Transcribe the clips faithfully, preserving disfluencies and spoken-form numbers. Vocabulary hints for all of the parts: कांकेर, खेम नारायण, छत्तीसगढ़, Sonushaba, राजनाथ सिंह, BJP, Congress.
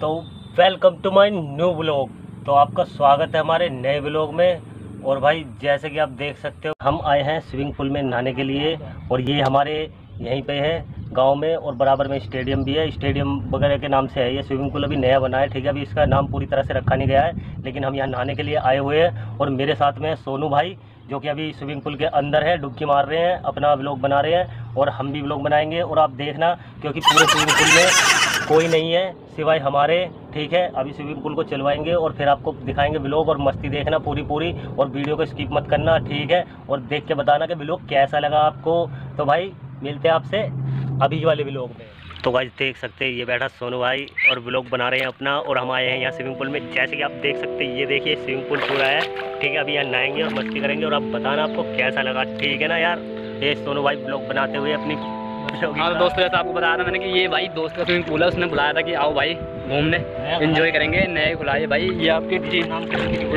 तो welcome to my new vlog. तो आपका स्वागत है हमारे नए व्लॉग में। और भाई जैसे कि आप देख सकते हो हम आए हैं स्विमिंग पूल में नहाने के लिए, और ये हमारे यहीं पे है गांव में, और बराबर में स्टेडियम भी है। स्टेडियम वगैरह के नाम से है ये स्विमिंग पूल, अभी नया बना है, ठीक है, अभी इसका नाम पूरी तरह से रखा नहीं गया है, लेकिन हम यहाँ नहाने के लिए आए हुए हैं। और मेरे साथ में सोनू भाई जो कि अभी स्विमिंग पूल के अंदर है, डुबकी मार रहे हैं, अपना व्लॉग बना रहे हैं, और हम भी व्लॉग बनाएंगे। और आप देखना, क्योंकि पूरे स्विमिंग पूल में कोई नहीं है सिवाय हमारे, ठीक है। अभी स्विमिंग पूल को चलवाएंगे और फिर आपको दिखाएंगे व्लॉग, और मस्ती देखना पूरी पूरी, और वीडियो को स्किप मत करना, ठीक है। और देख के बताना कि व्लॉग कैसा लगा आपको। तो भाई मिलते हैं आपसे अभी वाले व्लॉग में। तो भाई देख सकते हैं ये बैठा सोनू भाई और व्लॉग बना रहे हैं अपना, और हम आए हैं यहाँ स्विमिंग पूल में। जैसे कि आप देख सकते हैं, ये देखिए स्विमिंग पूल पूरा है, ठीक है। अभी यहाँ नहाएंगे और मस्ती करेंगे, और आप बताना आपको कैसा लगा, ठीक है ना यार। ये सोनू भाई व्लॉग बनाते हुए अपनी दोस्तों, जैसा आपको बता रहा मैंने कि ये भाई दोस्त का स्विमिंग पूल है, उसने बुलाया था कि आओ भाई घूमने इन्जॉय करेंगे, नए बुलाए भाई। ये आपके जी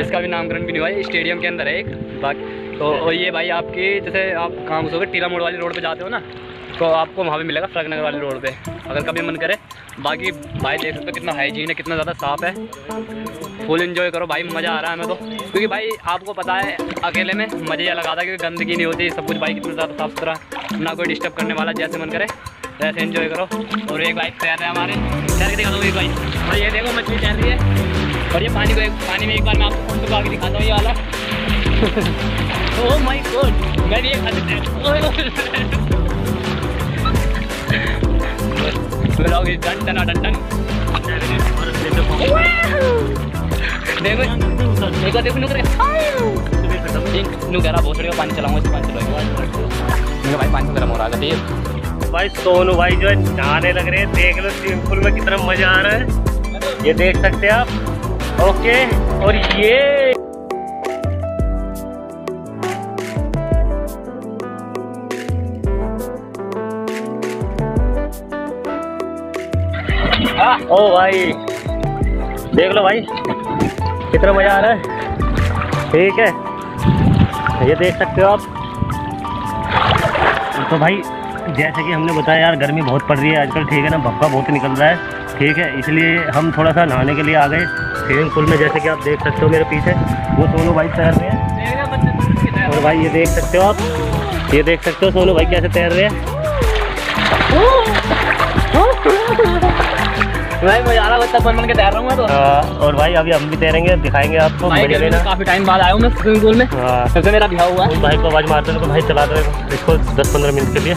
इसका भी नामकरण भी नहीं हुआ, स्टेडियम के अंदर है एक बाकी। तो और ये भाई आपके जैसे आप काम सोगे टीला मोड़ वाली रोड पर जाते हो ना, तो आपको वहाँ भी मिलेगा फ्रग नगर वाले रोड पे, अगर कभी मन करे। बाकी भाई देख सकते हो कितना हाइजीन है, कितना ज़्यादा साफ है। फुल एंजॉय करो भाई, मज़ा आ रहा है हमें तो, क्योंकि भाई आपको पता है अकेले में मज़े ये लगा था, क्योंकि गंदगी नहीं होती, सब कुछ भाई कितना ज़्यादा साफ सुथरा, ना कोई डिस्टर्ब करने वाला, जैसे मन करे वैसे एंजॉय करो। और एक भाई तैर है हमारे, तैर के दिखा दूँगी भाई, और ये देखो मछली तैर रही है। और ये पानी को पानी में एक बार मैं आपको फोन लगा के दिखाता हूँ ये वाला। ओह माय गॉड, मैं भी एक blog is done done done done. देखो देखो देखो नुकरे नुकरा बहुत बढ़िया, पानी चलाऊंगा इसमें, पानी चलाऊंगा भाई, पानी गरम हो रहा है तेज। भाई सोनू भाई जो है नहाने लग रहे हैं, देख लो स्विमिंग पूल में कितना मजा आ रहा है, ये देख सकते हैं आप। ओके, और ये ओ भाई देख लो भाई कितना मज़ा आ रहा है, ठीक है, ये देख सकते हो आप। तो भाई जैसे कि हमने बताया यार, गर्मी बहुत पड़ रही है आजकल, ठीक है ना, भपका बहुत निकल रहा है, ठीक है, इसलिए हम थोड़ा सा नहाने के लिए आ गए स्विमिंग पूल में। जैसे कि आप देख सकते हो मेरे पीछे वो सोनू भाई तैर रहे हैं, और भाई ये देख सकते हो आप, ये देख सकते हो सोनू भाई कैसे तैर रहे हैं भाई, मजा आ रहा है, बस तपन बन के तैर रहा हूँ मैं तो। आ, और भाई अभी हम भी तैरेंगे, दिखाएंगे आपको भाई। काफी टाइम बाद आया हूँ मैं स्विमिंग पूल में, सबसे मेरा ब्याह हुआ है। भाई को आवाज मारते हैं, भाई चला दो इसको दस पंद्रह मिनट के लिए।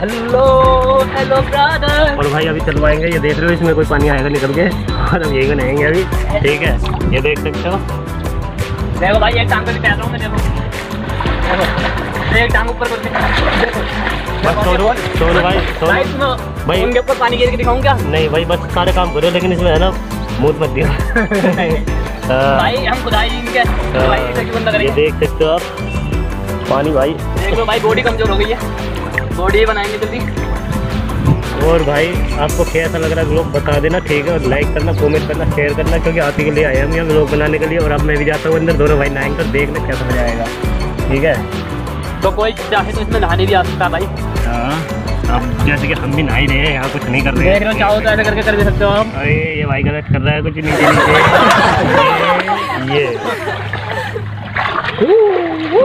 Hello hello brother. और भाई अभी चलवाएंगे, ये देख रहे हो इसमें कोई पानी आएगा निकल के, और हम यही बनाएंगे अभी, ठीक है, ये देख सकते हो। देखो भाई एक टांग पे तैर रहा हूँ मैं, देखो एक टांग ऊपर करके। बस सोनू सोनू भाई सोनू भाई उनके ऊपर पानी गिर के दिखाऊं क्या? नहीं भाई, बस सारे काम करो, लेकिन इसमें है ना मूड मत दिया भाई, हम खुदाई इनके भाई ऐसा बंदा करेंगे। ये देख सकते हो आप पानी भाई, देख लो भाई बॉडी कमजोर हो गई है, बॉडी बनाएंगे जल्दी। और भाई आपको कैसा लग रहा है व्लॉग बता देना, ठीक है, और लाइक करना, कमेंट करना, शेयर करना, क्योंकि आप ही के लिए आए हम यहाँ व्लॉग बनाने के लिए। और अब मैं भी जाता हूँ अंदर, दोनों भाई नहाएंगे और देखना कैसा मजा आएगा, ठीक है। तो कोई चाहे तो इसमें नहाने भी आ सकता भाई। हाँ, अब जैसे कि हम भी नहा ही रहे हैं, यहाँ कुछ नहीं कर रहे हैं, चाहो तो ऐसा करके कर दे सकते हो आप। अरे ये भाई गलत कर रहा है कुछ नीचे नीचे ये who, who.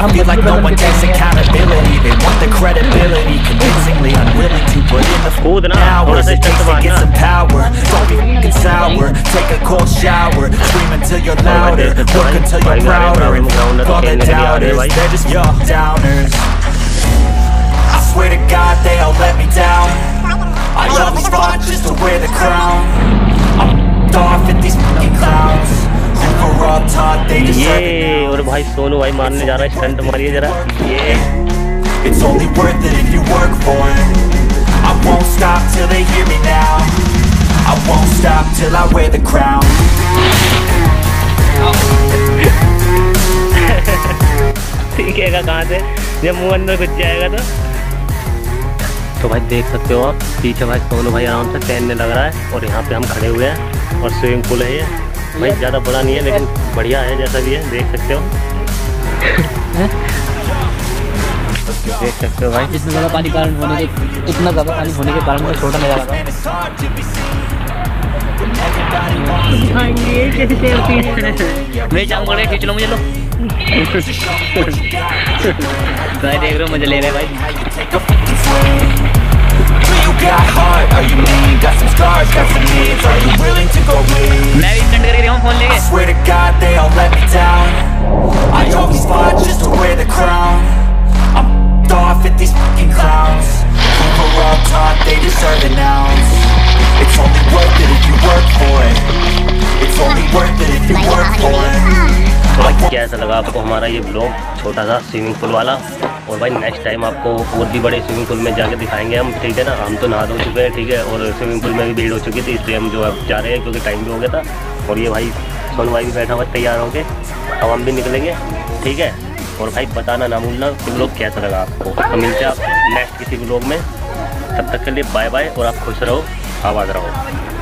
I feel like no one takes accountability. They want the credibility, convincingly unwilling to put in the hours it takes to get some power. Don't be f***ing sour, take a cold shower, scream until you're louder, work until you're prouder, and f*** all the doubters, they're just your downers. I swear to God they all let me down, I always fought just to wear the crown. ये और भाई सोनू भाई मारने जा रहा है, stunt मारिए जरा ये। till I wear the crown. ठीक है, कहाँ से जब मुँह अंदर घुस जाएगा तो तो भाई देख सकते हो आप पीछे भाई सोनू भाई आराम से तैरने लग रहा है और यहाँ पे हम खड़े हुए हैं और स्विमिंग पूल है ये भाई, ज़्यादा बड़ा नहीं है लेकिन बढ़िया है, जैसा भी है देख सकते हो देख सकते हो भाई जितना ज़्यादा पानी कारण होने के इतना ज़्यादा पानी होने के कारण छोटा नज़ारा खींच लो मुझे लो भाई देख रहे हो मजा ले रहे भाई। Got heart, are you mean? Got some scars, got some needs. Are you willing to go bleed? मैं भी स्टंट कर रही हूँ फोन लेके। I swear to God they all let me down. I always fought just to wear the crown. I'm off at these fucking clowns. Who were all taught they deserve an ounce. It's only worth it if you work for it. It's only worth it if you work for it. कैसा लगा आपको हमारा ये blog छोटा सा swimming pool वाला? और भाई नेक्स्ट टाइम आपको और भी बड़े स्विमिंग पूल में जाके दिखाएंगे हम, ठीक है ना। हम तो नहा धो चुके हैं, ठीक है, और स्विमिंग पूल में भी भीड़ हो चुकी थी इसलिए हम जो अब जा रहे हैं क्योंकि टाइम भी हो गया था। और ये भाई सोनू भाई भी बैठा हुआ तैयार हो गए, अब हम भी निकलेंगे, ठीक है। और भाई बताना ना भूलना कि ब्लॉग कैसा लगा आपको। तो मिलते हैं आप नेक्स्ट किसी ब्लॉग में, तब तक के लिए बाय बाय और आप खुश रहो, आबाद रहो।